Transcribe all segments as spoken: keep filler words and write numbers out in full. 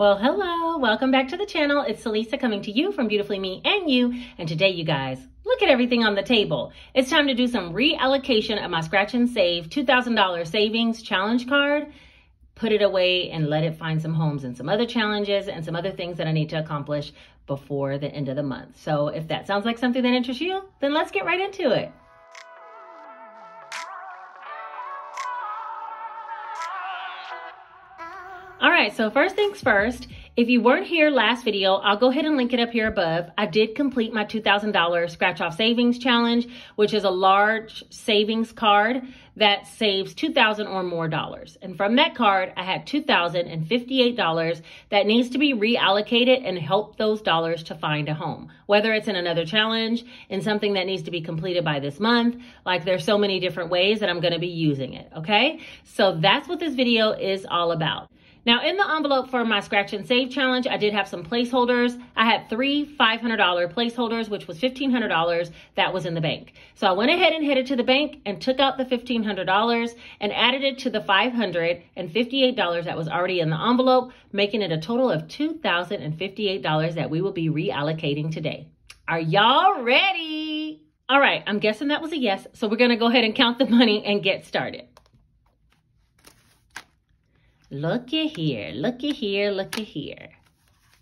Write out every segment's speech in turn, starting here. Well, hello, welcome back to the channel. It's Celisa coming to you from Beautifully Me and You. And today, you guys, look at everything on the table. It's time to do some reallocation of my Scratch and Save two thousand dollar Savings Challenge card. Put it away and let it find some homes and some other challenges and some other things that I need to accomplish before the end of the month. So if that sounds like something that interests you, then let's get right into it. All right, so first things first, if you weren't here last video, I'll go ahead and link it up here above. I did complete my two thousand dollar Scratch Off Savings Challenge, which is a large savings card that saves two thousand dollars or more dollars. And from that card, I had two thousand fifty-eight dollars that needs to be reallocated and help those dollars to find a home, whether it's in another challenge, in something that needs to be completed by this month. Like, there's so many different ways that I'm gonna be using it, okay? So that's what this video is all about. Now, in the envelope for my Scratch and Save Challenge, I did have some placeholders. I had three five hundred dollar placeholders, which was fifteen hundred dollars that was in the bank. So I went ahead and headed to the bank and took out the fifteen hundred dollars and added it to the five hundred fifty-eight dollars that was already in the envelope, making it a total of two thousand fifty-eight dollars that we will be reallocating today. Are y'all ready? All right, I'm guessing that was a yes. So we're gonna go ahead and count the money and get started. Looky here, looky here, looky here.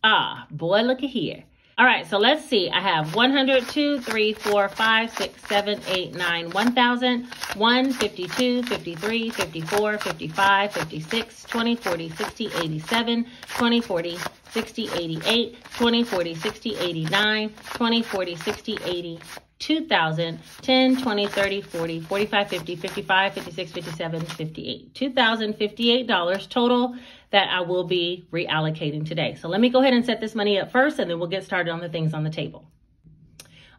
Ah, boy, looky here. All right, so let's see. I have one hundred, two, three, four, five, six, seven, eight, nine, one thousand, one, fifty-two, fifty-three, fifty-four, fifty-five, fifty-six, twenty, forty, sixty, eighty-seven, twenty, forty, sixty, eighty-eight, twenty, forty, sixty, eighty-nine, twenty, forty, sixty, eighty, two thousand, ten, twenty, thirty, forty, forty-five, fifty, fifty-five, fifty-six, fifty-seven, fifty-eight. two thousand fifty-eight dollars total that I will be reallocating today. So let me go ahead and set this money up first, and then we'll get started on the things on the table.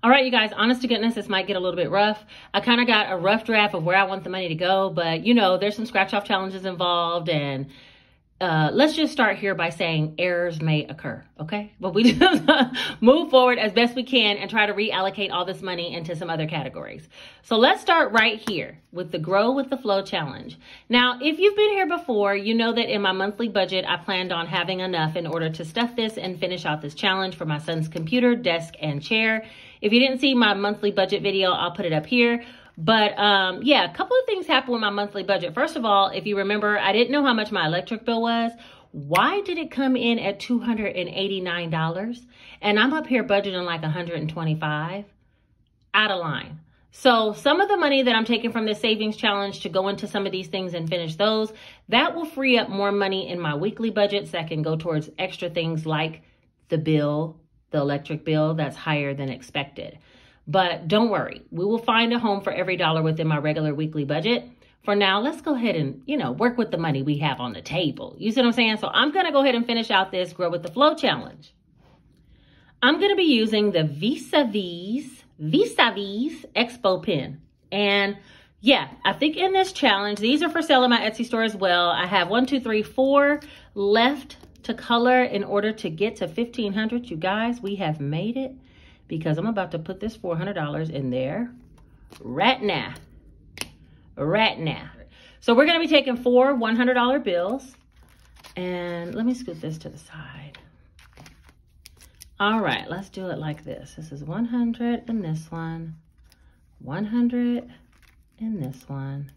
All right, you guys, honest to goodness, this might get a little bit rough. I kind of got a rough draft of where I want the money to go, but you know, there's some scratch off challenges involved, and Uh, let's just start here by saying errors may occur, okay? But we just move forward as best we can and try to reallocate all this money into some other categories. So let's start right here with the Grow with the Flow Challenge. Now, if you've been here before, you know that in my monthly budget, I planned on having enough in order to stuff this and finish out this challenge for my son's computer, desk, and chair. If you didn't see my monthly budget video, I'll put it up here. But um, yeah, a couple of things happened with my monthly budget. First of all, if you remember, I didn't know how much my electric bill was. Why did it come in at two hundred eighty-nine dollars? And I'm up here budgeting like one hundred twenty-five dollars. Out of line. So some of the money that I'm taking from this savings challenge to go into some of these things and finish those, that will free up more money in my weekly budgets that can go towards extra things like the bill, the electric bill that's higher than expected. But don't worry, we will find a home for every dollar within my regular weekly budget. For now, let's go ahead and, you know, work with the money we have on the table. You see what I'm saying? So I'm gonna go ahead and finish out this Grow with the Flow Challenge. I'm gonna be using the Vis-a-Vis, Vis-a-Vis Expo Pen. And yeah, I think in this challenge, these are for sale in my Etsy store as well. I have one, two, three, four left to color in order to get to fifteen hundred. You guys, we have made it, because I'm about to put this four hundred dollars in there right now, right now. So we're gonna be taking four one hundred dollar bills, and let me scoot this to the side. All right, let's do it like this. This is one hundred and this one, one hundred and this one,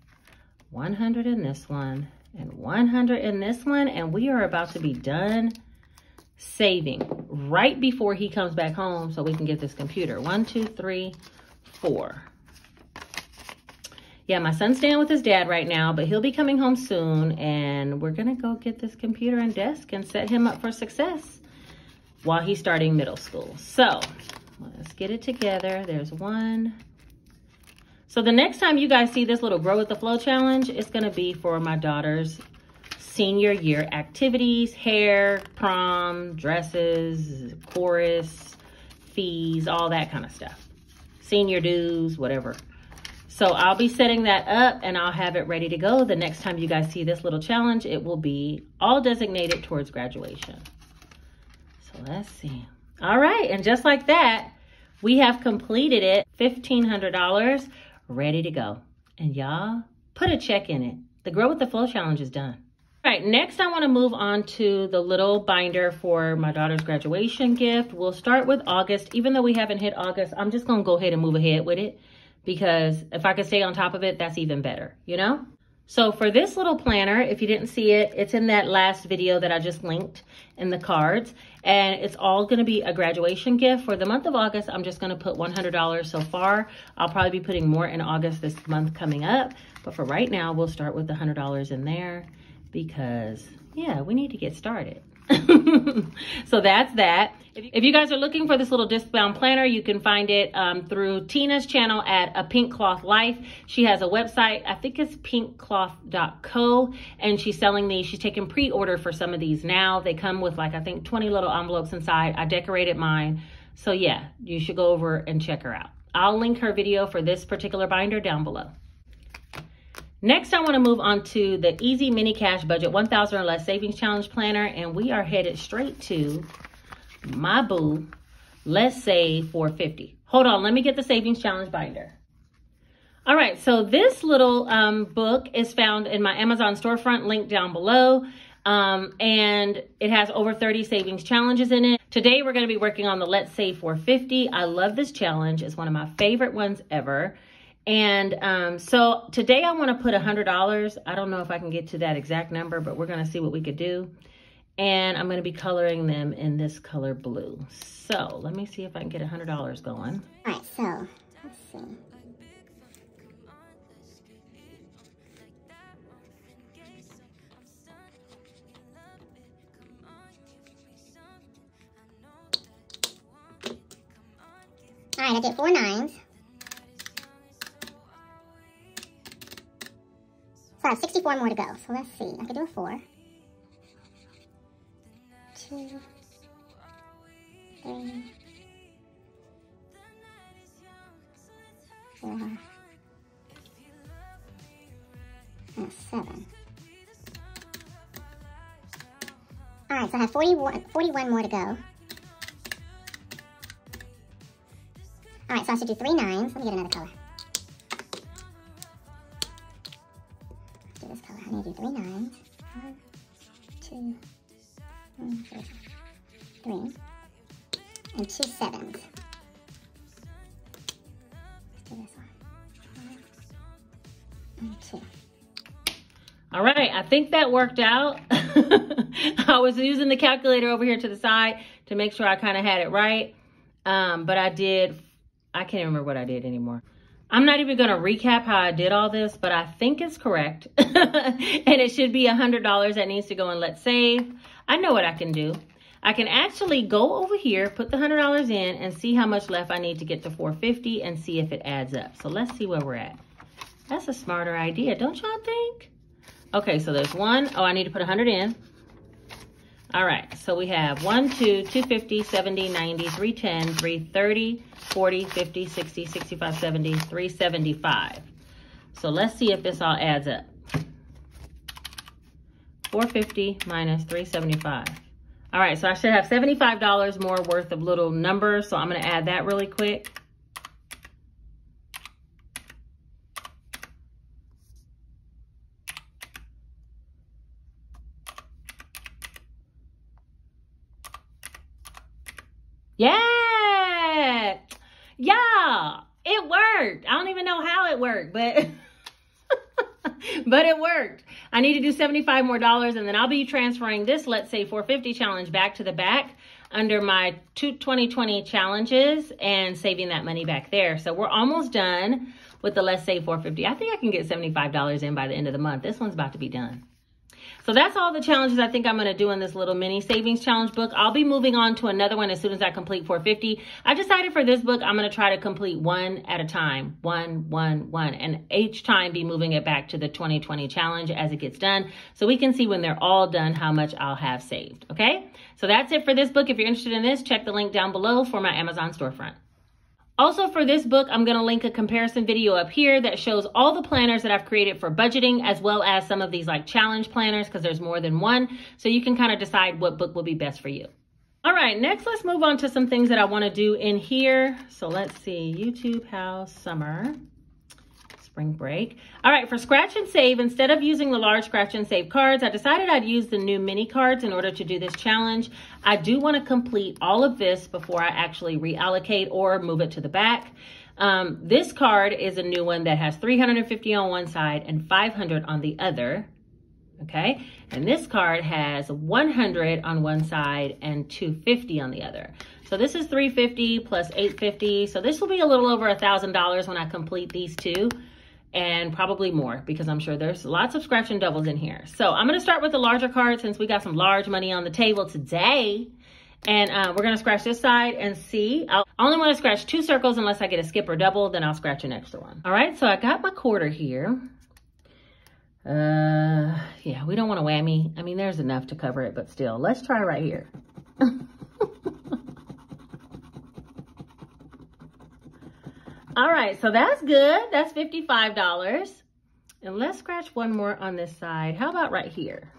one hundred and this one, and one hundred and this one, and we are about to be done saving right before he comes back home so we can get this computer. One, two, three, four. Yeah, my son's staying with his dad right now, but he'll be coming home soon, and we're gonna go get this computer and desk and set him up for success while he's starting middle school. So let's get it together. There's one. So the next time you guys see this little Grow with the Flow Challenge, it's gonna be for my daughter's senior year activities, hair, prom, dresses, chorus, fees, all that kind of stuff. Senior dues, whatever. So I'll be setting that up, and I'll have it ready to go. The next time you guys see this little challenge, it will be all designated towards graduation. So let's see. All right, and just like that, we have completed it. fifteen hundred dollars ready to go. And y'all, put a check in it. The Grow with the Flow Challenge is done. All right, next I want to move on to the little binder for my daughter's graduation gift. We'll start with August. Even though we haven't hit August, I'm just going to go ahead and move ahead with it, because if I could stay on top of it, that's even better, you know? So for this little planner, if you didn't see it, it's in that last video that I just linked in the cards. And it's all going to be a graduation gift. For the month of August, I'm just going to put one hundred dollars so far. I'll probably be putting more in August this month coming up. But for right now, we'll start with the one hundred dollars in there, because, yeah, we need to get started. So that's that. If you guys are looking for this little discbound planner, you can find it um, through Tina's channel at A Pink Cloth Life. She has a website, I think it's pink cloth dot co, and she's selling these. She's taking pre-order for some of these now. They come with like, I think, twenty little envelopes inside. I decorated mine. So yeah, you should go over and check her out. I'll link her video for this particular binder down below. Next, I want to move on to the Easy Mini Cash Budget one thousand or Less Savings Challenge Planner, and we are headed straight to my boo, Let's Save four fifty. Hold on, let me get the Savings Challenge binder. All right, so this little um, book is found in my Amazon storefront, linked down below, um, and it has over thirty savings challenges in it. Today, we're going to be working on the Let's Save four fifty. I love this challenge. It's one of my favorite ones ever. And um, so today, I want to put one hundred dollars. I don't know if I can get to that exact number, but we're going to see what we could do. And I'm going to be coloring them in this color blue. So let me see if I can get one hundred dollars going. All right, so let's see. All right, I did four nines. So I have sixty-four more to go. So let's see. I could do a four. Two, three, four, and seven. All right, so I have forty-one, forty-one more to go. All right, so I should do three nines. Let me get another color. Let's do this color. I need to do three nines. One, two. Three and two sevens. Let's do this one. And two. All right, I think that worked out. I was using the calculator over here to the side to make sure I kind of had it right. Um, but I did, I can't remember what I did anymore. I'm not even going to recap how I did all this, but I think it's correct. And it should be one hundred dollars that needs to go in Let's Save. I know what I can do. I can actually go over here, put the one hundred dollars in, and see how much left I need to get to four fifty and see if it adds up. So let's see where we're at. That's a smarter idea, don't y'all think? Okay, so there's one. Oh, I need to put one hundred in. All right, so we have one, two, two fifty, seventy, ninety, three ten, three thirty, forty, fifty, sixty, sixty-five, seventy, three seventy-five. So let's see if this all adds up. four fifty minus three seventy-five. All right, so I should have seventy-five dollars more worth of little numbers, so I'm gonna add that really quick. Yeah, yeah, it worked. I don't even know how it worked, but but it worked. I need to do seventy-five more dollars, and then I'll be transferring this Let's Save four fifty challenge back to the back under my two twenty twenty challenges and saving that money back there. So we're almost done with the Let's Save four fifty. I think I can get seventy-five dollars in by the end of the month. This one's about to be done. So that's all the challenges I think I'm going to do in this little mini savings challenge book. I'll be moving on to another one as soon as I complete four fifty. I decided for this book, I'm going to try to complete one at a time. One, one, one. And each time be moving it back to the twenty twenty challenge as it gets done. So we can see when they're all done how much I'll have saved. Okay? So that's it for this book. If you're interested in this, check the link down below for my Amazon storefront. Also for this book, I'm going to link a comparison video up here that shows all the planners that I've created for budgeting, as well as some of these like challenge planners, because there's more than one. So you can kind of decide what book will be best for you. All right, next let's move on to some things that I want to do in here. So let's see, YouTube house summer. Let's spring break. All right, for scratch and save, instead of using the large scratch and save cards, I decided I'd use the new mini cards in order to do this challenge. I do want to complete all of this before I actually reallocate or move it to the back. Um, this card is a new one that has three hundred fifty on one side and five hundred on the other. Okay, and this card has one hundred on one side and two fifty on the other. So this is three fifty plus eight fifty. So this will be a little over one thousand dollars when I complete these two, and probably more because I'm sure there's lots of scratch and doubles in here. So I'm gonna start with the larger card since we got some large money on the table today. And uh, we're gonna scratch this side and see. I only wanna scratch two circles unless I get a skip or double, then I'll scratch an extra one. All right, so I got my quarter here. Uh, yeah, we don't want a whammy. I mean, there's enough to cover it, but still, let's try right here. All right, so that's good. That's fifty-five dollars. And let's scratch one more on this side. How about right here?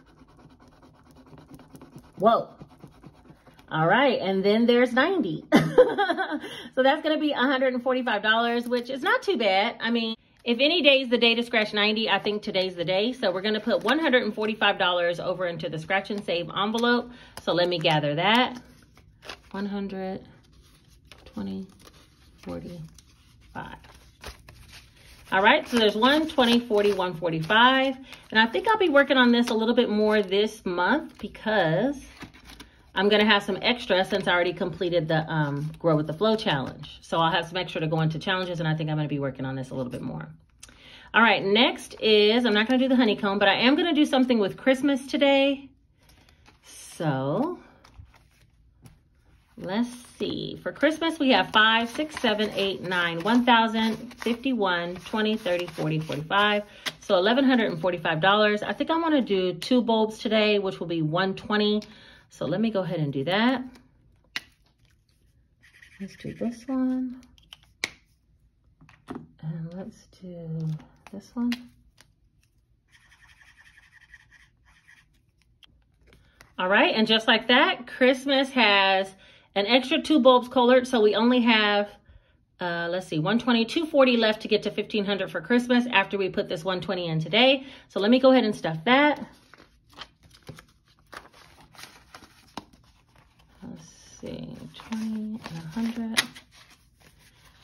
Whoa. All right, and then there's ninety. So that's gonna be one hundred forty-five dollars, which is not too bad. I mean, if any day is the day to scratch ninety, I think today's the day. So we're gonna put one hundred forty-five dollars over into the scratch and save envelope. So let me gather that. one hundred, twenty, forty, five. All right, so there's one, twenty, forty, one forty-five. And I think I'll be working on this a little bit more this month because I'm gonna have some extra since I already completed the um, Grow with the Flow challenge. So I'll have some extra to go into challenges, and I think I'm gonna be working on this a little bit more. All right, next is, I'm not gonna do the honeycomb, but I am gonna do something with Christmas today. So let's see. For Christmas, we have five, six, seven, eight, nine, one thousand, fifty-one, twenty, thirty, forty, forty-five. So one thousand one hundred forty-five dollars. I think I wanna do two bulbs today, which will be one twenty. So let me go ahead and do that. Let's do this one. And let's do this one. All right, and just like that, Christmas has an extra two bulbs colored. So we only have, uh, let's see, one twenty, two forty left to get to fifteen hundred for Christmas after we put this one twenty in today. So let me go ahead and stuff that. twenty and one hundred.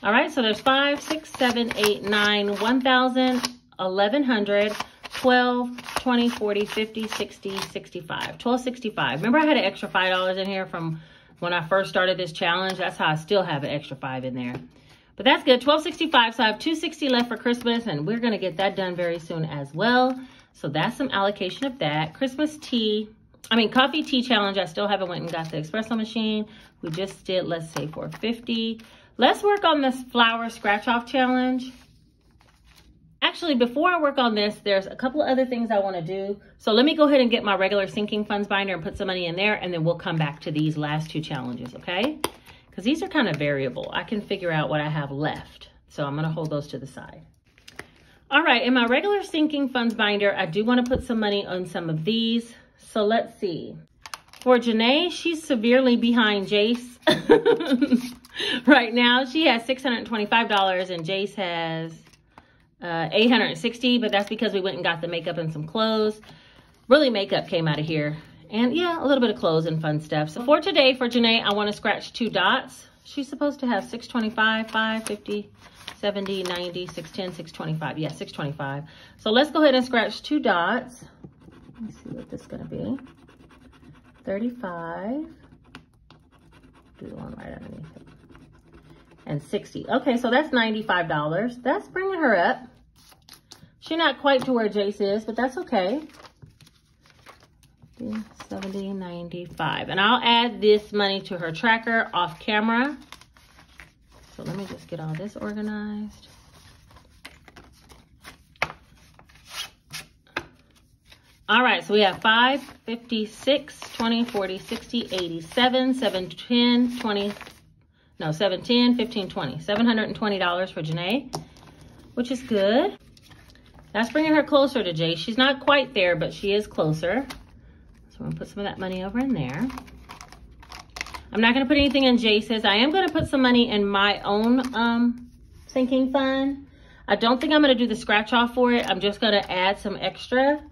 All right, so there's five, six, seven, eight, nine, one thousand, eleven hundred, twelve, twenty, forty, fifty, sixty, sixty-five, twelve sixty-five. Remember I had an extra five dollars in here from when I first started this challenge. That's how I still have an extra five in there. But that's good, twelve sixty-five. So I have two sixty left for Christmas, and we're gonna get that done very soon as well. So that's some allocation of that. Christmas tea. I mean, coffee tea challenge, I still haven't went and got the espresso machine. We just did, let's say, four fifty. Let's work on this flower scratch off challenge. Actually, before I work on this, there's a couple of other things I wanna do. So let me go ahead and get my regular sinking funds binder and put some money in there, and then we'll come back to these last two challenges, okay? Because these are kind of variable. I can figure out what I have left. So I'm gonna hold those to the side. All right, in my regular sinking funds binder, I do wanna put some money on some of these. So let's see. For Janae, she's severely behind Jace right now. She has six hundred twenty-five dollars and Jace has uh, eight hundred sixty dollars, but that's because we went and got the makeup and some clothes. Really, makeup came out of here. And yeah, a little bit of clothes and fun stuff. So for today, for Janae, I wanna scratch two dots. She's supposed to have six twenty-five, five fifty, seventy, ninety, six ten, six twenty-five. Yeah, six twenty-five. So let's go ahead and scratch two dots. Let's see what this is gonna be. thirty-five, do the one right underneath it, and sixty. Okay, so that's ninety-five dollars. That's bringing her up. She's not quite to where Jace is, but that's okay. seventy, ninety-five. And I'll add this money to her tracker off camera. So let me just get all this organized. All right, so we have five, fifty-six, twenty, forty, sixty, eighty-seven, seven, ten, twenty, no, seven, ten, fifteen, twenty, seven hundred twenty dollars for Janae, which is good. That's bringing her closer to Jay. She's not quite there, but she is closer. So I'm gonna put some of that money over in there. I'm not gonna put anything in Jace's. I am gonna put some money in my own um, sinking fund. I don't think I'm gonna do the scratch off for it. I'm just gonna add some extra.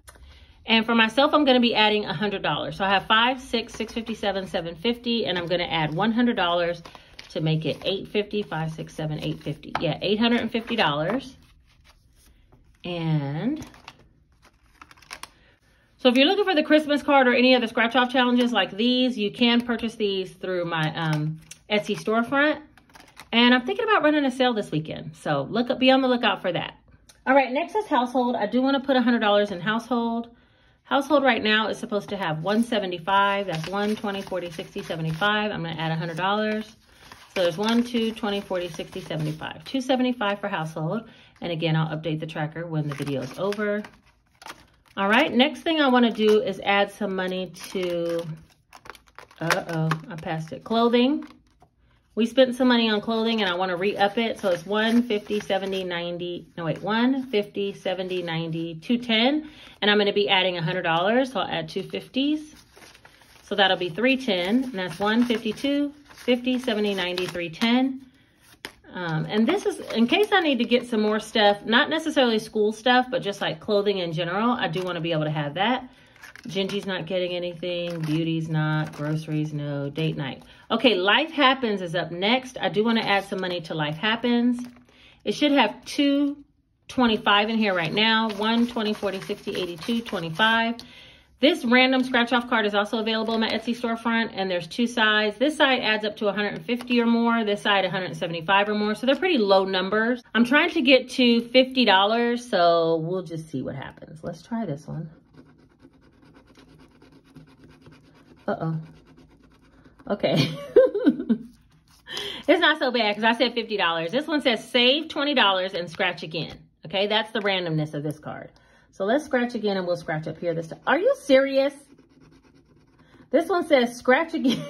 And for myself, I'm gonna be adding one hundred dollars. So I have five, six, six fifty-seven, seven fifty, and I'm gonna add one hundred dollars to make it eight fifty, five, six, seven, eight fifty. Yeah, eight hundred fifty dollars. And so if you're looking for the Christmas card or any other scratch off challenges like these, you can purchase these through my um, Etsy storefront. And I'm thinking about running a sale this weekend. So look up, be on the lookout for that. All right, next is household. I do wanna put one hundred dollars in household. Household right now is supposed to have one seventy-five. That's one, twenty, forty, sixty, seventy-five. I'm gonna add one hundred dollars. So there's one, two, twenty, forty, sixty, seventy-five. two seventy-five for household. And again, I'll update the tracker when the video is over. All right, next thing I wanna do is add some money to, uh-oh, I passed it, clothing. We spent some money on clothing and I wanna re-up it. So it's one fifty, seventy, ninety, no wait, one fifty, seventy, ninety, two ten. And I'm gonna be adding one hundred dollars, so I'll add two fifties. So that'll be three ten, and that's one fifty-two, fifty, seventy, ninety, three ten. Um, and this is, in case I need to get some more stuff, not necessarily school stuff, but just like clothing in general, I do wanna be able to have that. Gingy's not getting anything, Beauty's not, groceries, no, date night. Okay, Life Happens is up next. I do wanna add some money to Life Happens. It should have two twenty-five in here right now, one, twenty, forty, sixty, eighty-two, twenty-five. This random scratch off card is also available in my Etsy storefront, and there's two sides. This side adds up to one hundred fifty or more, this side one hundred seventy-five or more, so they're pretty low numbers. I'm trying to get to fifty dollars, so we'll just see what happens. Let's try this one. Uh-oh. Okay. It's not so bad because I said fifty dollars. This one says save twenty dollars and scratch again. Okay, that's the randomness of this card. So let's scratch again and we'll scratch up here this time. Are you serious? This one says scratch again.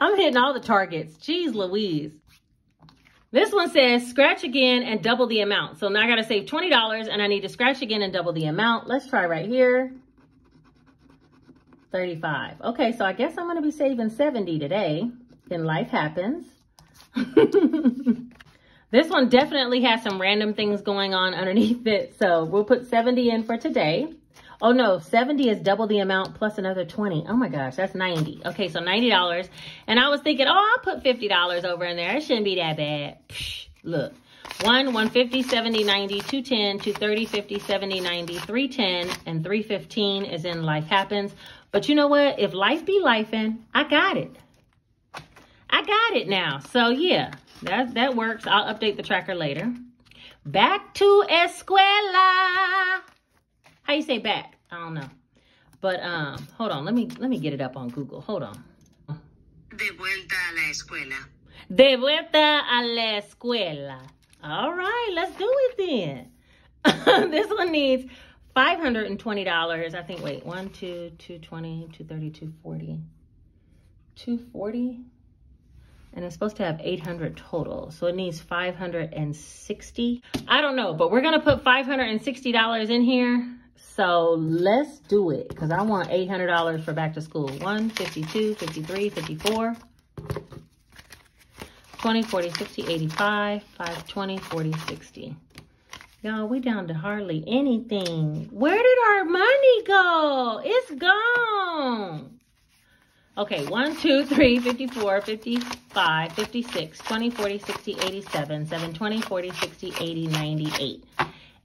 I'm hitting all the targets. Jeez Louise. This one says scratch again and double the amount. So now I got to save twenty dollars and I need to scratch again and double the amount. Let's try right here. thirty-five. Okay, so I guess I'm going to be saving seventy today. Then Life Happens. This one definitely has some random things going on underneath it. So we'll put seventy in for today. Oh no, seventy is double the amount plus another twenty. Oh my gosh, that's ninety. Okay, so ninety dollars. And I was thinking, oh, I'll put fifty dollars over in there. It shouldn't be that bad. Psh, look. one, one fifty, seventy, ninety, two ten, two thirty, fifty, seventy, ninety, three ten, and three fifteen is in Life Happens. But you know what? If life be lifing, I got it. I got it now. So yeah, that, that works. I'll update the tracker later. Back to escuela. How you say back? I don't know. But um, hold on. Let me, let me get it up on Google. Hold on. De vuelta a la escuela. De vuelta a la escuela. All right, let's do it then. This one needs five hundred twenty dollars. I think, wait, one, two, two twenty, two thirty, two forty, two forty. And it's supposed to have eight hundred total. So it needs five hundred sixty. I don't know, but we're gonna put five hundred sixty dollars in here. So let's do it, because I want eight hundred dollars for back to school. one, fifty-two, fifty-three, fifty-four. twenty, forty, sixty, eighty-five, five, twenty, forty, sixty. Y'all, we down to hardly anything. Where did our money go? It's gone. Okay, one, two, three, fifty-four, fifty-five, fifty-six, twenty, forty, sixty, eighty-seven, seven, twenty, forty, sixty, eighty, ninety, eight.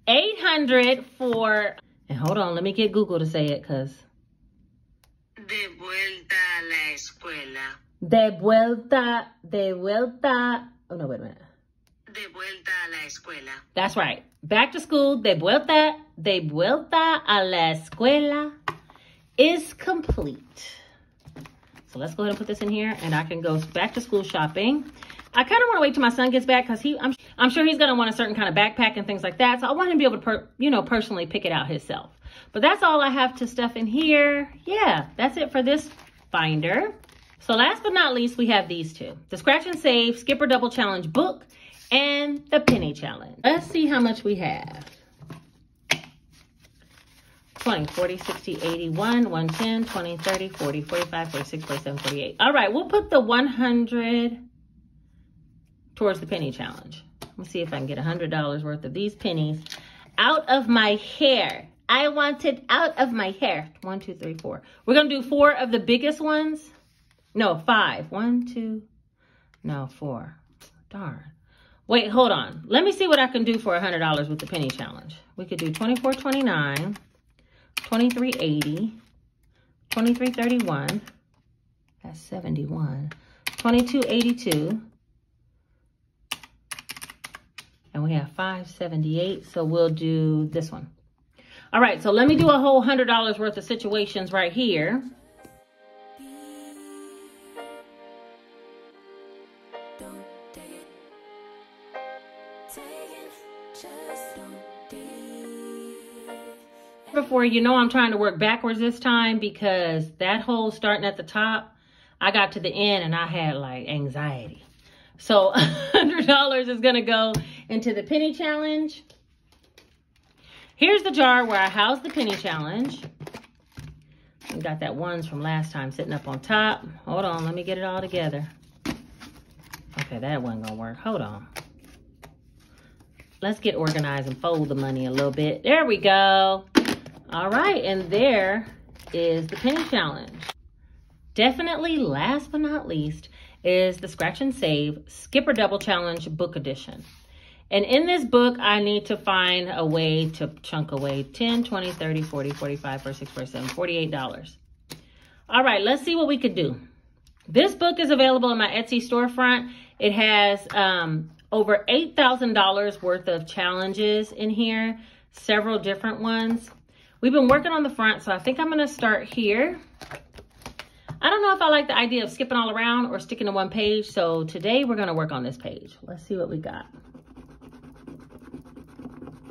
eight hundred for, and hold on, let me get Google to say it, because. De vuelta a la escuela. De vuelta, de vuelta, oh no, wait a minute. De vuelta a la escuela. That's right. Back to school, de vuelta, de vuelta a la escuela is complete. So let's go ahead and put this in here and I can go back to school shopping. I kind of want to wait till my son gets back because he, I'm, I'm sure he's going to want a certain kind of backpack and things like that. So I want him to be able to, per, you know, personally pick it out himself. But that's all I have to stuff in here. Yeah, that's it for this binder. So last but not least, we have these two. The Scratch and Save Skipper Double Challenge book and the Penny Challenge. Let's see how much we have. twenty, forty, sixty, eighty-one, one ten, twenty, thirty, forty, forty-five, forty-six, forty-seven, forty-eight. All right, we'll put the one hundred towards the Penny Challenge. Let's see if I can get one hundred dollars worth of these pennies out of my hair. I want it out of my hair. One, two, three, four. We're going to do four of the biggest ones. No, five. One, two, no, four. Darn. Wait, hold on. Let me see what I can do for one hundred dollars with the penny challenge. We could do twenty-four twenty-nine, twenty-three eighty, twenty-three thirty-one. That's seventy-one. twenty-two eighty-two. And we have five seventy-eight, so we'll do this one. All right, so let me do a whole one hundred dollars worth of situations right here. Before you know, I'm trying to work backwards this time because that whole starting at the top, I got to the end and I had like anxiety. So one hundred dollars is going to go into the penny challenge. Here's the jar where I house the penny challenge. We got that ones from last time sitting up on top. Hold on, let me get it all together. Okay, that wasn't going to work. Hold on. Let's get organized and fold the money a little bit. There we go. All right, and there is the penny challenge. Definitely, last but not least, is the Scratch and Save Skipper Double Challenge book edition. And in this book, I need to find a way to chunk away ten, twenty, thirty, forty, forty-five, forty-six, forty-seven, forty-eight dollars. All right, let's see what we could do. This book is available in my Etsy storefront. It has um, over eight thousand dollars worth of challenges in here, several different ones. We've been working on the front, so I think I'm gonna start here. I don't know if I like the idea of skipping all around or sticking to one page. So today we're going to work on this page. Let's see what we got.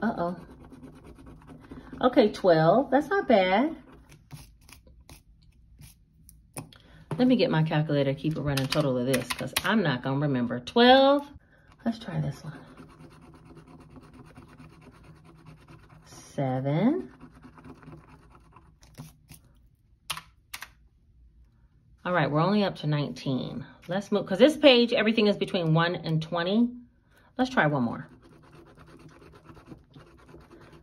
Uh-oh. Okay, twelve. That's not bad. Let me get my calculator, keep it running total of this because I'm not going to remember. twelve. Let's try this one. seven. All right, we're only up to nineteen. Let's move, because this page, everything is between one and twenty. Let's try one more.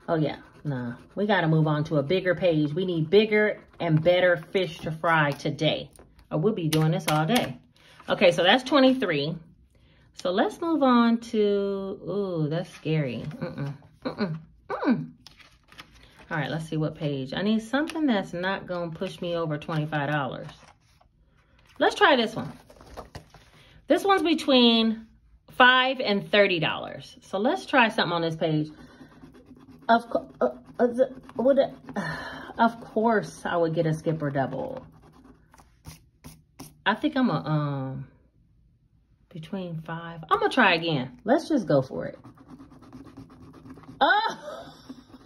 Oh yeah, nah, we gotta move on to a bigger page. We need bigger and better fish to fry today, or we'll be doing this all day. Okay, so that's twenty-three. So let's move on to, ooh, that's scary. Mm-mm, mm-mm, mm-mm. All right, let's see what page. I need something that's not gonna push me over twenty-five dollars. Let's try this one. This one's between five and thirty dollars. So let's try something on this page. Of, uh, uh, would it, uh, of course I would get a skipper double. I think I'm a, um, between five. I'm gonna try again. Let's just go for it. Oh,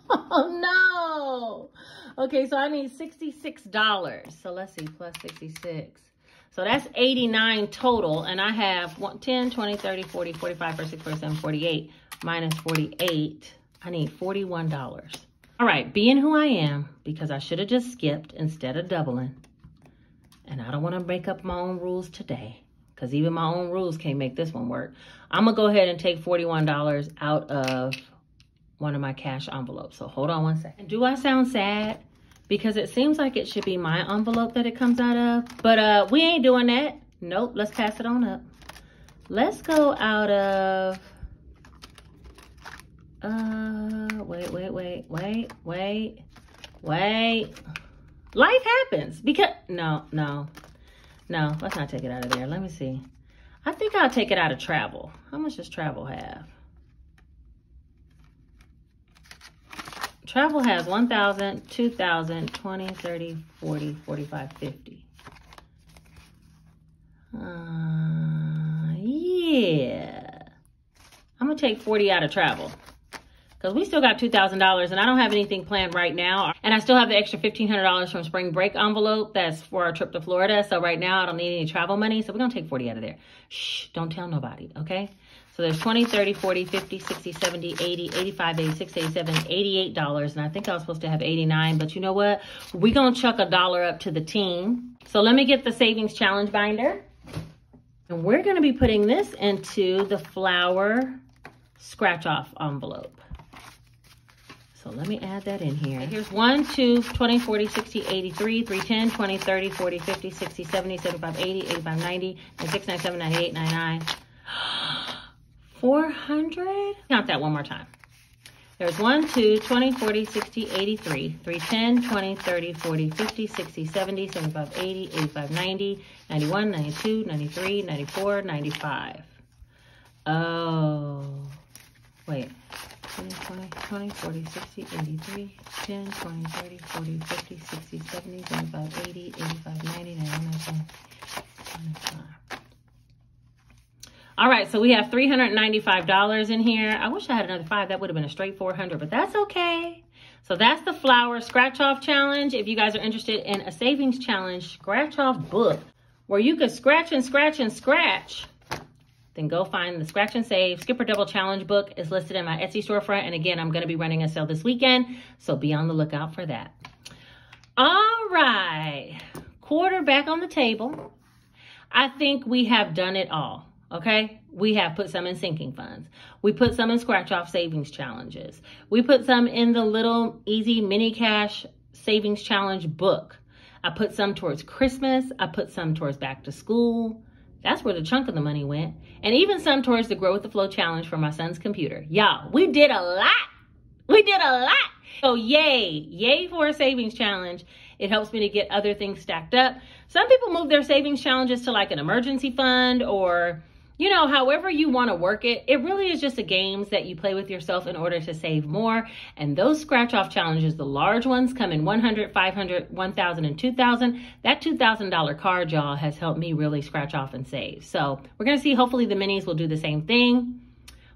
oh no. Okay, so I need sixty-six dollars. So let's see, plus sixty-six. So that's eighty-nine total, and I have ten, twenty, thirty, forty, forty-five, forty-six, forty-seven, forty-eight, minus forty-eight. I need forty-one dollars. All right, being who I am, because I should have just skipped instead of doubling, and I don't want to make up my own rules today, because even my own rules can't make this one work. I'm going to go ahead and take forty-one dollars out of one of my cash envelopes. So hold on one second. Do I sound sad? Because it seems like it should be my envelope that it comes out of. But uh, we ain't doing that. Nope, let's pass it on up. Let's go out of, uh, wait, wait, wait, wait, wait, wait. Life happens because, no, no, no, let's not take it out of there. Let me see. I think I'll take it out of travel. How much does travel have? Travel has one thousand, two thousand, twenty, thirty, forty, forty-five, fifty. Uh, yeah. I'm going to take forty out of travel because we still got two thousand dollars and I don't have anything planned right now. And I still have the extra fifteen hundred dollars from spring break envelope. That's for our trip to Florida. So right now I don't need any travel money. So we're going to take forty out of there. Shh, don't tell nobody. Okay. So there's twenty, thirty, forty, fifty, sixty, seventy, eighty, eighty-five, eighty-six, eighty-seven, eighty-eight dollars. And I think I was supposed to have eighty-nine, but you know what? We're going to chuck a dollar up to the team. So let me get the savings challenge binder. And we're going to be putting this into the flower scratch off envelope. So let me add that in here. Here's one, two, twenty, forty, sixty, eighty, three, three, ten, twenty, thirty, forty, fifty, sixty, seventy, seventy-five, eighty, eighty-five, ninety, ninety-six, ninety-seven, ninety-eight, ninety-nine, four hundred. Count that one more time. There's one, two, twenty, forty, sixty, eighty-three, three, ten, twenty, thirty, forty, fifty, sixty, seventy, seventy-five, eighty, eighty-five, ninety, ninety-one, ninety-two, ninety-three, ninety-four, ninety-five. Oh, wait. twenty, twenty, forty, sixty, eighty-three, ten, twenty, thirty, forty, fifty, sixty, seventy, seventy-five, eighty, eighty-five, ninety, ninety-one, ninety-two, ninety-five. All right, so we have three hundred ninety-five dollars in here. I wish I had another five. That would have been a straight four hundred, but that's okay. So that's the flower scratch off challenge. If you guys are interested in a savings challenge scratch off book where you could scratch and scratch and scratch, then go find the Scratch and Save Skipper Double Challenge book. It's listed in my Etsy storefront. And again, I'm going to be running a sale this weekend, so be on the lookout for that. All right, quarter back on the table. I think we have done it all, okay? We have put some in sinking funds. We put some in scratch off savings challenges. We put some in the little easy mini cash savings challenge book. I put some towards Christmas. I put some towards back to school. That's where the chunk of the money went. And even some towards the Grow with the Flow challenge for my son's computer. Y'all, we did a lot. We did a lot. So yay, yay for a savings challenge. It helps me to get other things stacked up. Some people move their savings challenges to like an emergency fund or, you know, however you want to work it. It really is just a games that you play with yourself in order to save more. And those scratch off challenges, the large ones, come in one hundred, five hundred, one thousand, and two thousand. That two thousand dollar card, y'all, has helped me really scratch off and save. So we're going to see, hopefully the minis will do the same thing.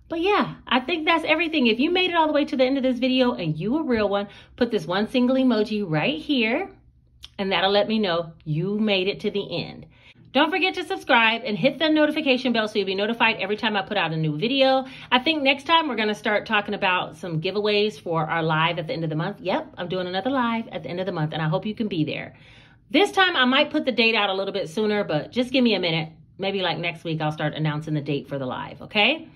But yeah, I think that's everything. If you made it all the way to the end of this video and you a real one, put this one single emoji right here and that'll let me know you made it to the end. Don't forget to subscribe and hit the notification bell so you'll be notified every time I put out a new video. I think next time we're going to start talking about some giveaways for our live at the end of the month. Yep, I'm doing another live at the end of the month, and I hope you can be there. This time I might put the date out a little bit sooner, but just give me a minute. Maybe like next week I'll start announcing the date for the live, okay?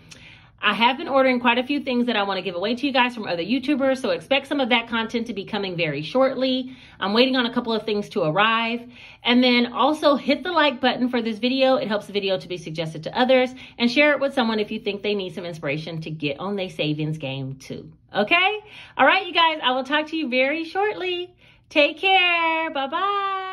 I have been ordering quite a few things that I want to give away to you guys from other YouTubers, so expect some of that content to be coming very shortly. I'm waiting on a couple of things to arrive. And then also hit the like button for this video. It helps the video to be suggested to others, and share it with someone if you think they need some inspiration to get on their savings game too. Okay? All right, you guys, I will talk to you very shortly. Take care. Bye-bye.